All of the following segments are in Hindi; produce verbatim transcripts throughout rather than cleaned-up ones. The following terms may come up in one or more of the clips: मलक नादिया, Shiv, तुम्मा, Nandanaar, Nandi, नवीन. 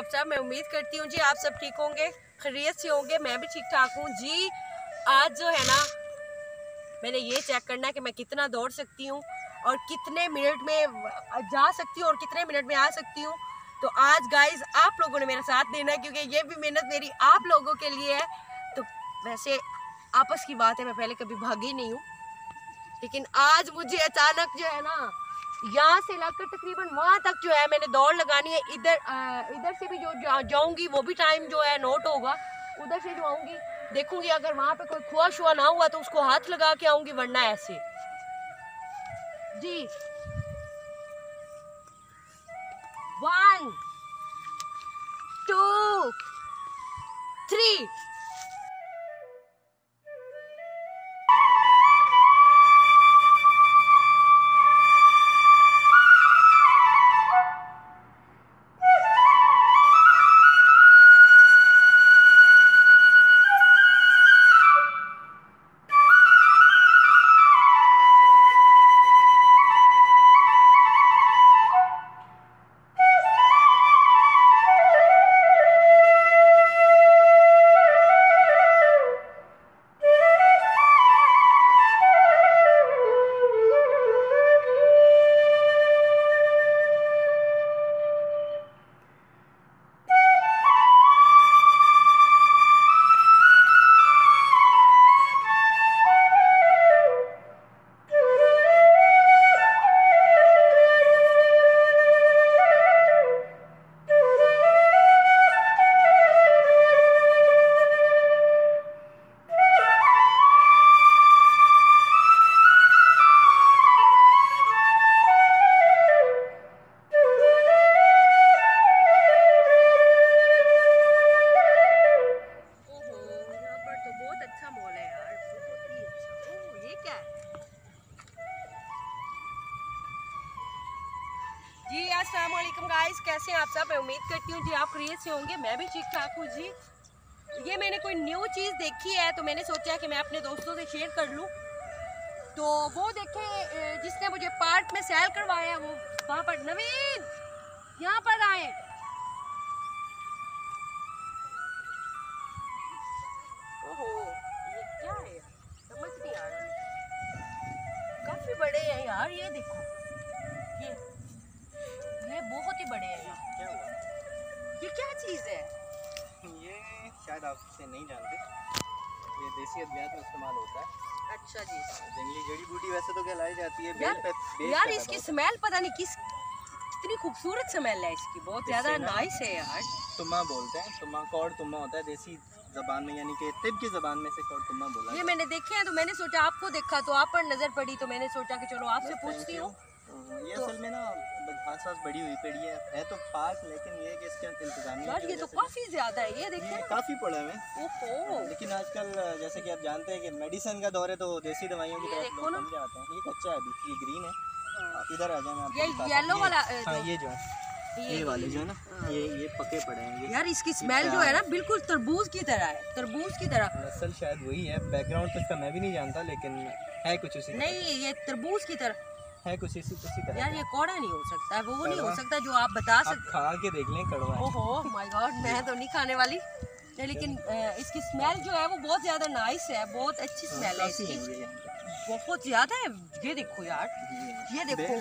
आप सब। मैं उम्मीद करती हूँ जी आप सब ठीक होंगे, खैरियत से होंगे। मैं भी ठीक ठाक हूँ जी। आज जो है ना मैंने ये चेक करना है कि मैं कितना दौड़ सकती हूँ और कितने मिनट में जा सकती हूँ और कितने मिनट में आ सकती हूँ। तो आज गाइज आप लोगों ने मेरा साथ देना है क्योंकि ये भी मेहनत मेरी आप लोगों के लिए है। तो वैसे आपस की बात है, मैं पहले कभी भागी नहीं हूँ, लेकिन आज मुझे अचानक जो है ना यहाँ से लाकर तकरीबन वहाँ तक जो है मैंने दौड़ लगानी है। इधर आ, इधर से भी जो जाऊँगी वो भी टाइम जो है नोट होगा। उधर से जो आऊँगी देखूँगी अगर वहाँ पे कोई खुआ शुआ ना हुआ तो उसको हाथ लगा के आऊँगी, वरना ऐसे जी। वन टू थ्री जी। अस्सलाम वालेकुम गाइस, कैसे हैं आप सब। मैं उम्मीद करती हूँ जी आप खैरियत से होंगे, मैं भी ठीक ठाक हूँ जी। ये मैंने कोई न्यू चीज़ देखी है तो मैंने सोचा कि मैं अपने दोस्तों से शेयर कर लूँ। तो वो देखे जिसने मुझे पार्क में सैर करवाया, वो वहाँ पर नवीन यहाँ पर आए। ओहो ये क्या है, समझ नहीं आ रहा। काफ़ी बड़े हैं यार, ये देखो ये ये बहुत ही बड़े हैं। क्या हुआ, ये क्या चीज़ है? ये शायद आप इसे नहीं जानते, ये देसी अद्वियात में इस्तेमाल होता है। अच्छा जी, जंगली जड़ी बूटी वैसे तो कहलाई जाती है। बेल पे, बेल यार इसकी स्मेल पता नहीं किस कितनी खूबसूरत स्मेल है इसकी, बहुत ज़्यादा नाइस है यार। तुम्मा बोलते हैं, तुम्मा कौड़ तुम्मा होता है देसी जबान में, यानी कि तिब की जबान में से कौड़ तुम्मा बोला। ये मैंने देखे हैं तो मैंने सोचा आपको देखा तो आप पर नज़र पड़ी तो मैंने सोचा कि चलो आपसे पूछती हूँ। ये असल में ना घास वास बड़ी हुई पेड़ी है, है तो पार्क, लेकिन ये कि इसके इंतजाम यार ये तो काफ़ी ज़्यादा है। ये देखिए काफ़ी पड़ा है। ओहो, लेकिन आजकल जैसे कि आप जानते हैं कि मेडिसिन का दौर है तो देसी दवाइयों की तरफ लोग कम जाते हैं। ये कच्चा है अभी, ये ग्रीन है। इधर आ जाना, ये येलो वाला, हाँ ये जो है ये वाले जो है ना ये ये पके पड़े हैं यार। इसकी स्मेल जो है ना बिल्कुल तरबूज की तरह है, तरबूज की तरह। नस्ल शायद वही है, बैकग्राउंड तो इसका मैं भी नहीं जानता, लेकिन है कुछ उसी नहीं, ये तरबूज की तरह है कुछ इसी किसी तरह यार। ये कौड़ा नहीं हो सकता है, वो नहीं हो सकता जो आप बता सकते, खा के देख लें कड़वा। ओहो माय गॉड, मैं तो नहीं खाने वाली, लेकिन इसकी स्मेल जो है वो बहुत ज़्यादा नाइस है, बहुत अच्छी स्मेल है इसकी, बहुत ज़्यादा है। ये देखो यार, ये देखो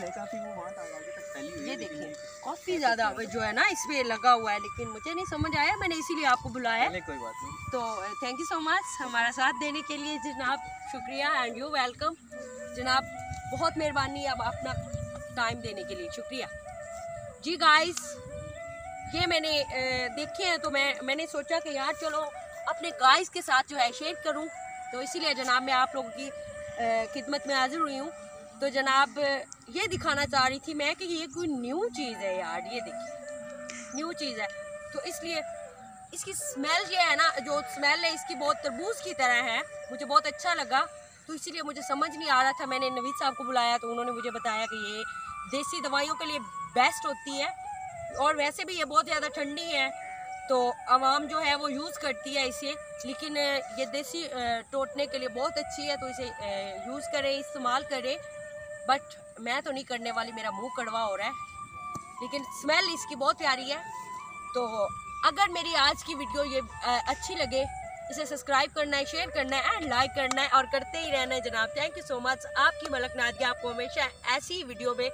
ये देखिए काफ़ी ज़्यादा जो है ना इसमें लगा हुआ है, लेकिन मुझे नहीं समझ आया, मैंने इसीलिए आपको बुलाया। कोई बात नहीं, तो थैंक यू सो मच हमारा साथ देने के लिए जनाब, शुक्रिया एंड यू वेलकम जनाब, बहुत मेहरबानी अब अपना टाइम देने के लिए, शुक्रिया जी। गाइस ये मैंने देखे हैं तो मैं मैंने सोचा कि यार चलो अपने गाइस के साथ जो है शेयर करूं, तो इसीलिए जनाब मैं आप लोगों की खिदमत में हाजिर हुई हूं। तो जनाब ये दिखाना चाह रही थी मैं कि ये कोई न्यू चीज़ है यार, ये देखिए न्यू चीज़ है, तो इसलिए इसकी स्मेल जो है ना, जो स्मेल है इसकी बहुत तरबूज की तरह है, मुझे बहुत अच्छा लगा। तो इसीलिए मुझे समझ नहीं आ रहा था, मैंने नवीन साहब को बुलाया तो उन्होंने मुझे बताया कि ये देसी दवाइयों के लिए बेस्ट होती है और वैसे भी ये बहुत ज़्यादा ठंडी है तो आवाम जो है वो यूज़ करती है इसे, लेकिन ये देसी टोटने के लिए बहुत अच्छी है, तो इसे यूज़ करें, इस्तेमाल करें। बट मैं तो नहीं करने वाली, मेरा मुँह कड़वा हो रहा है, लेकिन स्मेल इसकी बहुत प्यारी है। तो अगर मेरी आज की वीडियो ये अच्छी लगे, इसे सब्सक्राइब करना है, शेयर करना है एंड लाइक करना है और करते ही रहना है जनाब। Thank you so much. आपकी मलक नादिया, आपको हमेशा ऐसी वीडियो में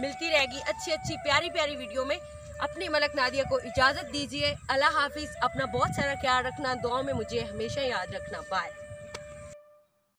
मिलती रहेगी, अच्छी अच्छी प्यारी प्यारी वीडियो में। अपनी मलक नादिया को इजाज़त दीजिए। अल्लाह हाफिज़। अपना बहुत सारा ख्याल रखना, दुआ में मुझे हमेशा याद रखना। बाय।